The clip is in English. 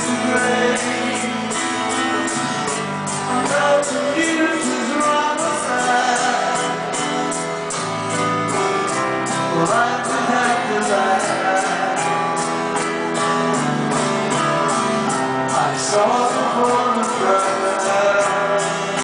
I saw